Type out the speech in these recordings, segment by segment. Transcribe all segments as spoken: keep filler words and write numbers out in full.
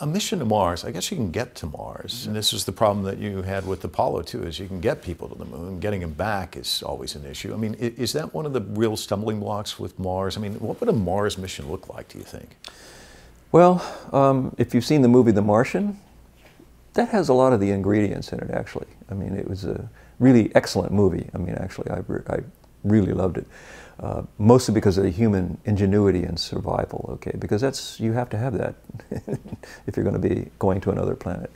a mission to Mars, I guess you can get to Mars. And this is the problem that you had with Apollo, too, is you can get people to the moon. Getting them back is always an issue. I mean, is that one of the real stumbling blocks with Mars? I mean, what would a Mars mission look like, do you think? Well, um, if you've seen the movie The Martian, that has a lot of the ingredients in it, actually. I mean, it was a really excellent movie. I mean, actually, I, re I really loved it. Uh, mostly because of the human ingenuity and survival, okay? Because that's, you have to have that if you're going to be going to another planet.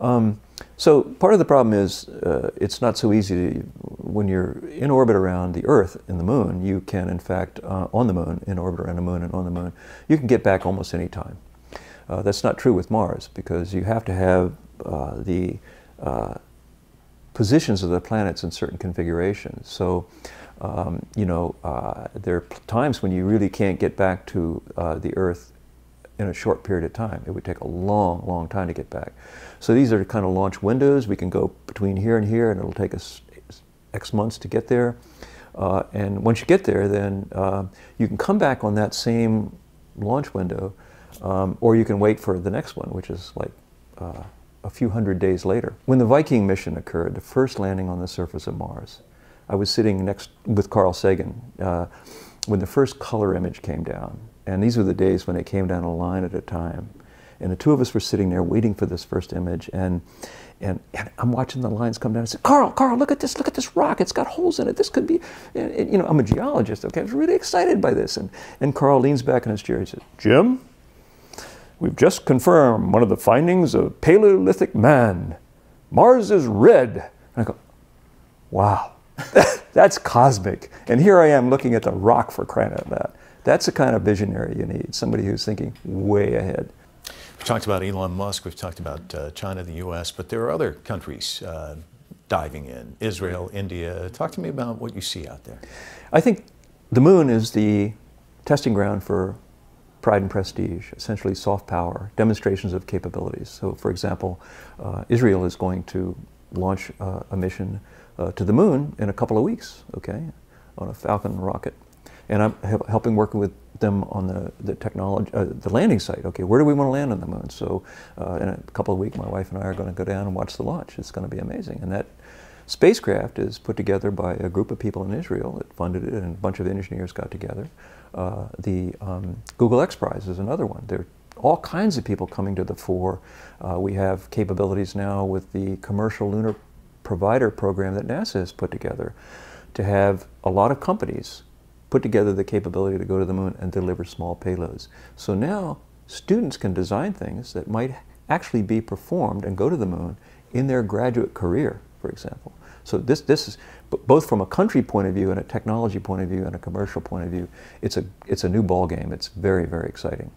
Um, so part of the problem is uh, it's not so easy to, when you're in orbit around the Earth and the Moon, you can, in fact, uh, on the Moon, in orbit around the Moon and on the Moon, you can get back almost any time. Uh, that's not true with Mars because you have to have uh, the uh, positions of the planets in certain configurations. So, Um, you know, uh, there are times when you really can't get back to uh, the Earth in a short period of time. It would take a long, long time to get back. So these are kind of launch windows. We can go between here and here, and it'll take us X months to get there. Uh, and once you get there, then uh, you can come back on that same launch window, um, or you can wait for the next one, which is like uh, a few hundred days later. When the Viking mission occurred, the first landing on the surface of Mars, I was sitting next with Carl Sagan uh, when the first color image came down. And these were the days when it came down a line at a time. And the two of us were sitting there waiting for this first image. And, and, and I'm watching the lines come down. I said, Carl, Carl, look at this. Look at this rock. It's got holes in it. This could be, and, and, you know, I'm a geologist. Okay, I was really excited by this. And, and Carl leans back in his chair and says, Jim, we've just confirmed one of the findings of Paleolithic man. Mars is red. And I go, wow. That's cosmic. And here I am looking at the rock, for crying out loud. That's the kind of visionary you need, somebody who's thinking way ahead. We've talked about Elon Musk, we've talked about uh, China, the U S, but there are other countries uh, diving in, Israel, India. Talk to me about what you see out there. I think the moon is the testing ground for pride and prestige, essentially soft power, demonstrations of capabilities. So, for example, uh, Israel is going to launch uh, a mission Uh, to the moon in a couple of weeks, okay, on a Falcon rocket. And I'm help, helping working with them on the, the technology, uh, the landing site. Okay, where do we want to land on the moon? So uh, in a couple of weeks, my wife and I are going to go down and watch the launch. It's going to be amazing. And that spacecraft is put together by a group of people in Israel that funded it, and a bunch of engineers got together. Uh, the um, Google XPRIZE is another one. They're all kinds of people coming to the fore. Uh, we have capabilities now with the commercial lunar provider program that NASA has put together to have a lot of companies put together the capability to go to the moon and deliver small payloads. So now students can design things that might actually be performed and go to the moon in their graduate career, for example. So this, this is, both from a country point of view and a technology point of view and a commercial point of view, it's a, it's a new ball game. It's very, very exciting.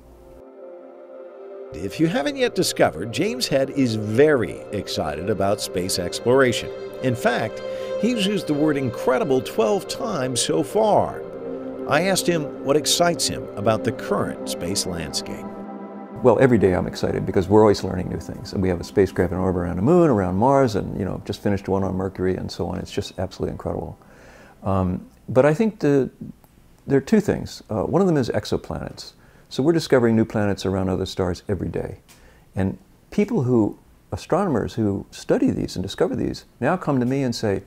If you haven't yet discovered, James Head is very excited about space exploration. In fact, he's used the word incredible twelve times so far. I asked him what excites him about the current space landscape. Well, every day I'm excited because we're always learning new things. And we have a spacecraft in orbit around the moon, around Mars, and, you know, just finished one on Mercury and so on. It's just absolutely incredible. Um, but I think the, there are two things. Uh, one of them is exoplanets. So we're discovering new planets around other stars every day. And people who, astronomers who study these and discover these, now come to me and say,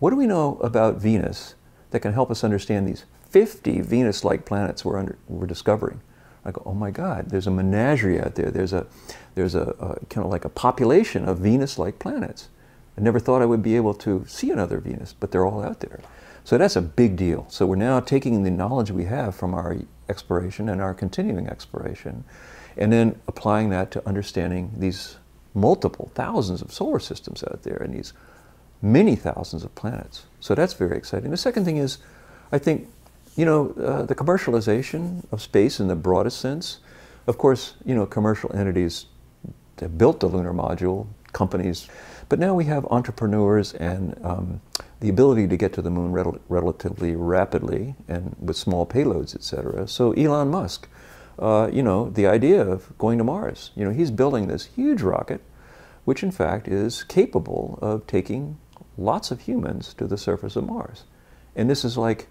what do we know about Venus that can help us understand these fifty Venus-like planets we're, under, we're discovering? I go, oh my God, there's a menagerie out there. There's a, there's a, a kind of like a population of Venus-like planets. I never thought I would be able to see another Venus, but they're all out there. So that's a big deal. So we're now taking the knowledge we have from our exploration and our continuing exploration, and then applying that to understanding these multiple thousands of solar systems out there and these many thousands of planets. So that's very exciting. The second thing is, I think, you know, uh, the commercialization of space in the broadest sense. Of course, you know, commercial entities that built the lunar module, companies, but now we have entrepreneurs and um, the ability to get to the moon rel relatively rapidly and with small payloads, et cetera. So Elon Musk, uh, you know, the idea of going to Mars, you know, he's building this huge rocket, which in fact is capable of taking lots of humans to the surface of Mars. And this is like,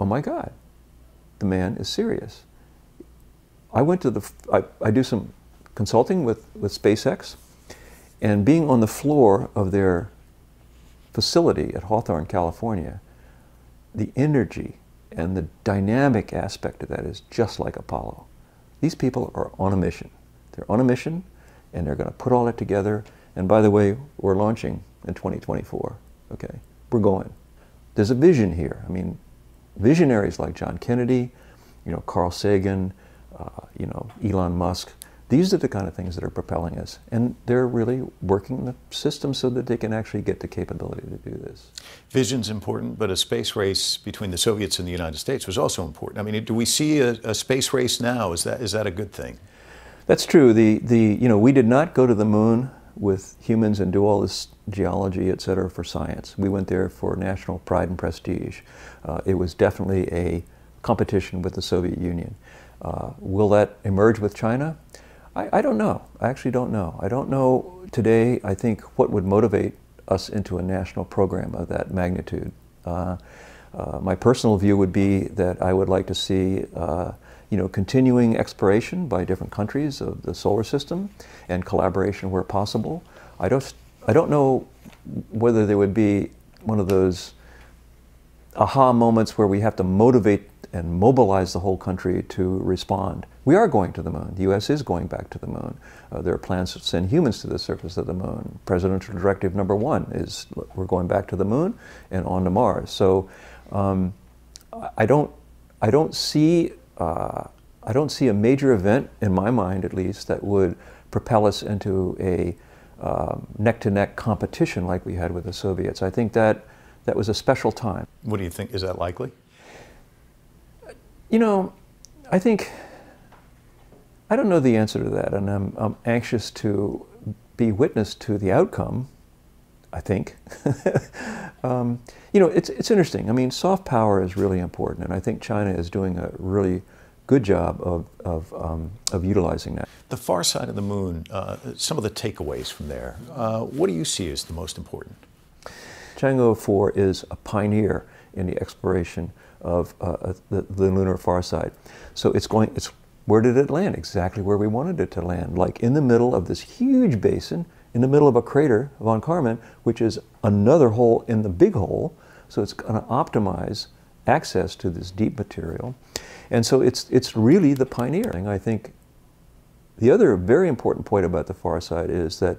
oh my God, the man is serious. I went to the, I, I do some consulting with, with SpaceX, and being on the floor of their facility at Hawthorne, California, the energy and the dynamic aspect of that is just like Apollo. These people are on a mission. They're on a mission, and they're going to put all that together. And by the way, we're launching in twenty twenty-four, okay? We're going. There's a vision here. I mean, visionaries like John Kennedy, you know, Carl Sagan, uh, you know, Elon Musk, these are the kind of things that are propelling us. And they're really working the system so that they can actually get the capability to do this. Vision's important, but a space race between the Soviets and the United States was also important. I mean, do we see a, a space race now? Is that, is that a good thing? That's true. The, the, you know, we did not go to the moon with humans and do all this geology, et cetera, for science. We went there for national pride and prestige. Uh, it was definitely a competition with the Soviet Union. Uh, will that emerge with China? I, I don't know. I actually don't know. I don't know today, I think, what would motivate us into a national program of that magnitude. Uh, uh, my personal view would be that I would like to see uh, you know, continuing exploration by different countries of the solar system and collaboration where possible. I don't, I don't know whether there would be one of those aha moments where we have to motivate and mobilize the whole country to respond. We are going to the moon. The U S is going back to the moon. Uh, there are plans to send humans to the surface of the moon. Presidential directive number one is we're going back to the moon and on to Mars. So um, I don't, I don't see Uh, I don't see a major event, in my mind at least, that would propel us into a um, neck-to-neck competition like we had with the Soviets. I think that that was a special time. What do you think? Is that likely? You know, I think, I don't know the answer to that, and I'm, I'm anxious to be witness to the outcome, I think. um, you know, it's, it's interesting. I mean, soft power is really important, and I think China is doing a really good job of, of, um, of utilizing that. The far side of the moon, uh, some of the takeaways from there, uh, what do you see as the most important? Chang'e four is a pioneer in the exploration of uh, the, the lunar far side. So it's going, it's, where did it land? Exactly where we wanted it to land, like in the middle of this huge basin, in the middle of a crater, Von Karman, which is another hole in the big hole. So it's going to optimize access to this deep material. And so it's, it's really the pioneering, I think. The other very important point about the far side is that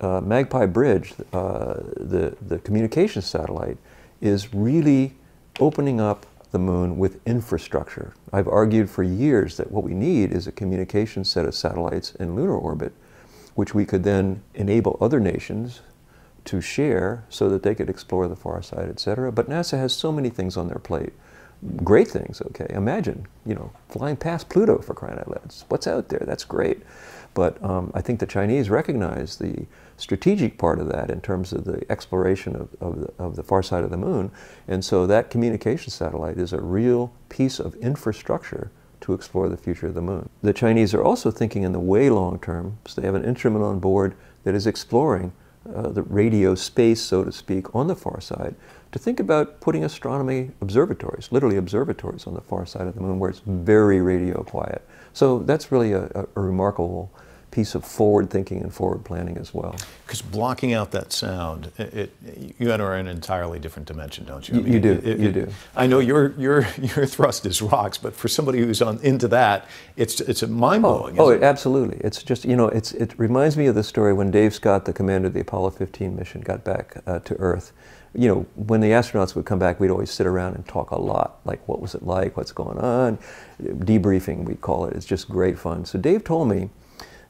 uh, Magpie Bridge, uh, the, the communications satellite, is really opening up the moon with infrastructure. I've argued for years that what we need is a communication set of satellites in lunar orbit, which we could then enable other nations to share so that they could explore the far side, et cetera. But NASA has so many things on their plate. Great things, okay. Imagine, you know, flying past Pluto, for crying out loud. What's out there? That's great. But um, I think the Chinese recognize the strategic part of that in terms of the exploration of, of, the, of the far side of the moon. And so that communication satellite is a real piece of infrastructure to explore the future of the moon. The Chinese are also thinking in the way long term, so they have an instrument on board that is exploring uh, the radio space, so to speak, on the far side, to think about putting astronomy observatories, literally observatories, on the far side of the moon where it's very radio quiet. So that's really a, a, a remarkable piece of forward thinking and forward planning as well. Because blocking out that sound, it, it, you enter an entirely different dimension, don't you? I mean, you do. It, it, you it, do. I know your your your thrust is rocks, but for somebody who's on into that, it's it's mind blowing. Oh, oh it? absolutely. It's just you know, it's it reminds me of the story when Dave Scott, the commander of the Apollo fifteen mission, got back uh, to Earth. You know, when the astronauts would come back, we'd always sit around and talk a lot, like what was it like, what's going on, debriefing we call it. It's just great fun. So Dave told me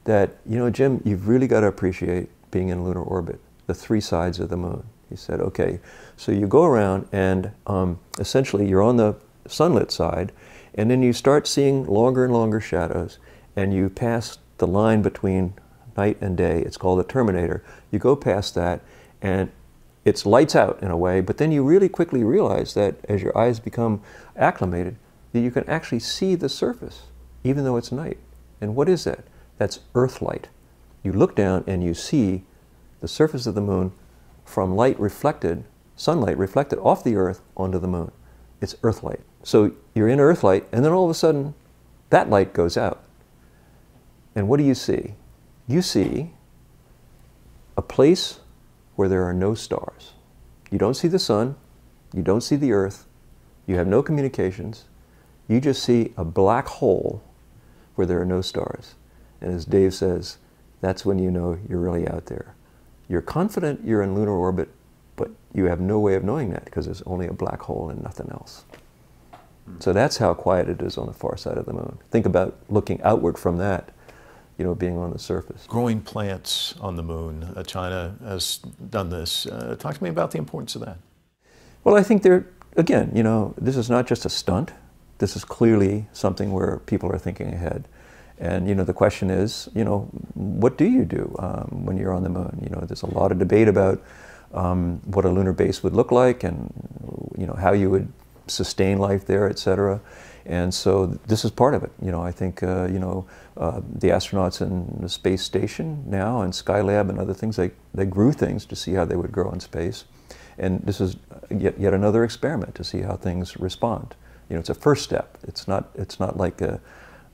that, you know, Jim, you've really got to appreciate being in lunar orbit, the three sides of the moon. He said, okay, so you go around and um, essentially you're on the sunlit side, and then you start seeing longer and longer shadows, and you pass the line between night and day. It's called the terminator. You go past that, and it's lights out in a way, but then you really quickly realize that as your eyes become acclimated, that you can actually see the surface, even though it's night. And what is that? That's Earth light. You look down and you see the surface of the moon from light reflected, sunlight reflected off the Earth onto the moon. It's Earth light. So you're in Earth light, and then all of a sudden That light goes out. And what do you see? You see a place where there are no stars. You don't see the sun. You don't see the Earth. You have no communications. You just see a black hole where there are no stars. And as Dave says, that's when you know you're really out there. You're confident you're in lunar orbit, but you have no way of knowing that because there's only a black hole and nothing else. So that's how quiet it is on the far side of the moon. Think about looking outward from that, you know, being on the surface. Growing plants on the moon. Uh, China has done this. Uh, talk to me about the importance of that. Well, I think they're, again, you know, this is not just a stunt. This is clearly something where people are thinking ahead. And, you know, the question is, you know, what do you do um, when you're on the moon? You know, there's a lot of debate about um, what a lunar base would look like and, you know, how you would sustain life there, et cetera. And so this is part of it. You know, I think, uh, you know, uh, the astronauts in the space station now and Skylab and other things, they, they grew things to see how they would grow in space. And this is yet, yet another experiment to see how things respond. You know, it's a first step. It's not, it's not like a,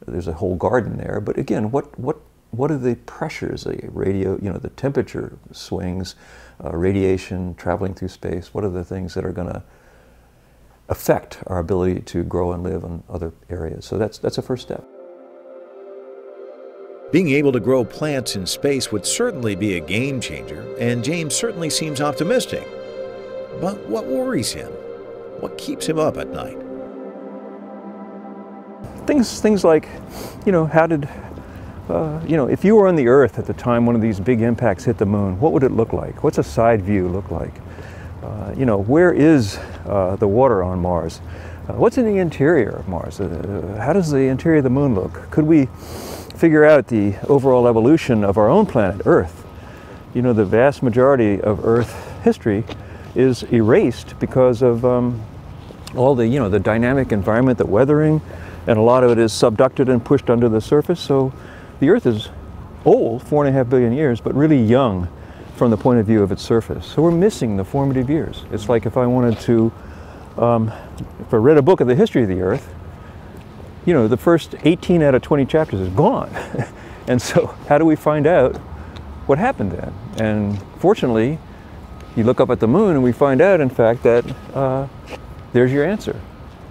there's a whole garden there. But again, what, what, what are the pressures, the radio, you know, the temperature swings, uh, radiation, traveling through space? What are the things that are going to affect our ability to grow and live in other areas? So that's, that's a first step. Being able to grow plants in space would certainly be a game changer, and James certainly seems optimistic. But what worries him? What keeps him up at night? Things, things like, you know, how did, uh, you know, if you were on the Earth at the time one of these big impacts hit the moon, what would it look like? What's a side view look like? Uh, you know, where is uh, the water on Mars? Uh, what's in the interior of Mars? Uh, how does the interior of the moon look? Could we figure out the overall evolution of our own planet, Earth? You know, the vast majority of Earth history is erased because of um, all the, you know, the dynamic environment, the weathering, and a lot of it is subducted and pushed under the surface. So the Earth is old, four and a half billion years, but really young from the point of view of its surface. So we're missing the formative years. It's like if I wanted to, um, if I read a book of the history of the Earth, you know, the first eighteen out of twenty chapters is gone. And so how do we find out what happened then? And fortunately, you look up at the moon and we find out, in fact, that uh, there's your answer.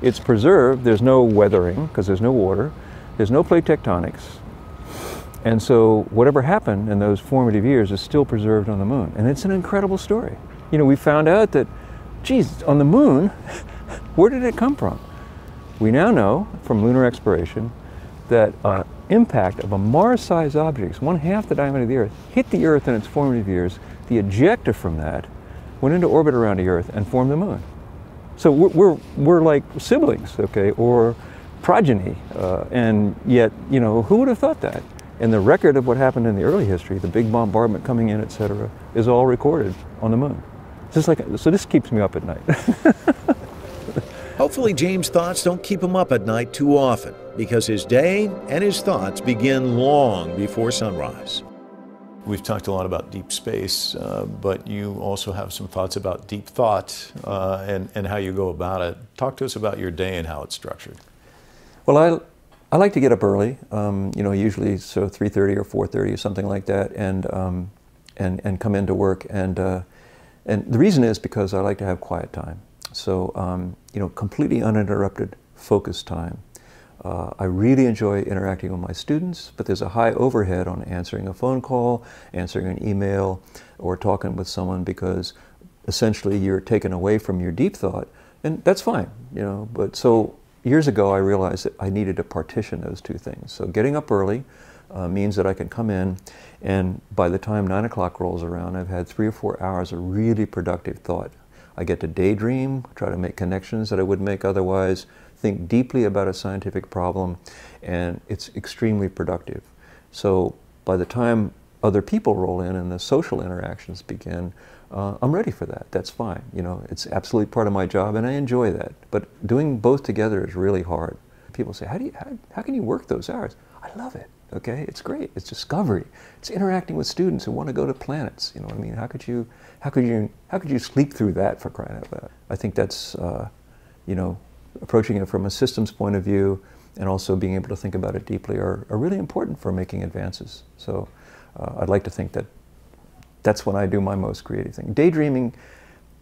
It's preserved. There's no weathering because there's no water. There's no plate tectonics. And so whatever happened in those formative years is still preserved on the moon. And it's an incredible story. You know, we found out that, geez, on the moon, where did it come from? We now know from lunar exploration that an impact of a Mars-sized object, one half the diameter of the Earth, hit the Earth in its formative years. The ejecta from that went into orbit around the Earth and formed the moon. So we're, we're, we're like siblings, okay, or progeny. Uh, and yet, you know, who would have thought that? And the record of what happened in the early history, the big bombardment coming in, et cetera, is all recorded on the moon. Just like, so this keeps me up at night. Hopefully James' thoughts don't keep him up at night too often, because his day and his thoughts begin long before sunrise. We've talked a lot about deep space, uh, but you also have some thoughts about deep thought uh, and, and how you go about it. Talk to us about your day and how it's structured. Well, I, I like to get up early, um, you know, usually so three thirty or four thirty or something like that, and, um, and, and come into work. And, uh, and the reason is because I like to have quiet time. So, um, you know, completely uninterrupted, focused time. Uh, I really enjoy interacting with my students, but there's a high overhead on answering a phone call, answering an email, or talking with someone, because essentially you're taken away from your deep thought, and that's fine, you know. But so years ago I realized that I needed to partition those two things. So getting up early uh, means that I can come in, and by the time nine o'clock rolls around, I've had three or four hours of really productive thought. I get to daydream, try to make connections that I wouldn't make otherwise, think deeply about a scientific problem, and it's extremely productive. So by the time other people roll in and the social interactions begin, uh, I'm ready for that. That's fine. You know, it's absolutely part of my job, and I enjoy that. But doing both together is really hard. People say, how do you, how, how can you work those hours? I love it. Okay, it's great. It's discovery. It's interacting with students who want to go to planets. You know what I mean? How could you, how could you, how could you sleep through that, for crying out loud? I think that's, uh, you know, approaching it from a systems point of view and also being able to think about it deeply are, are really important for making advances. So uh, I'd like to think that that's when I do my most creative thing. Daydreaming,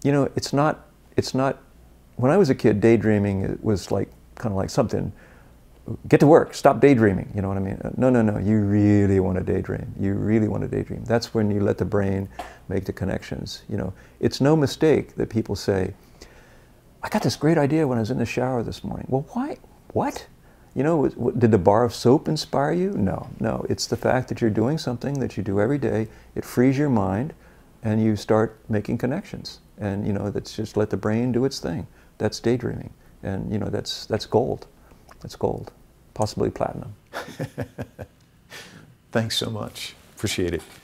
you know, it's not, it's not, when I was a kid, daydreaming it was like, kind of like something, get to work, stop daydreaming, you know what I mean? No, no, no, you really want to daydream. You really want to daydream. That's when you let the brain make the connections, you know. It's no mistake that people say, I got this great idea when I was in the shower this morning. Well, why? What? You know, did the bar of soap inspire you? No, no. It's the fact that you're doing something that you do every day. It frees your mind, and you start making connections. And, you know, that's just let the brain do its thing. That's daydreaming. And, you know, that's, that's gold. That's gold. Possibly platinum. Thanks so much. Appreciate it.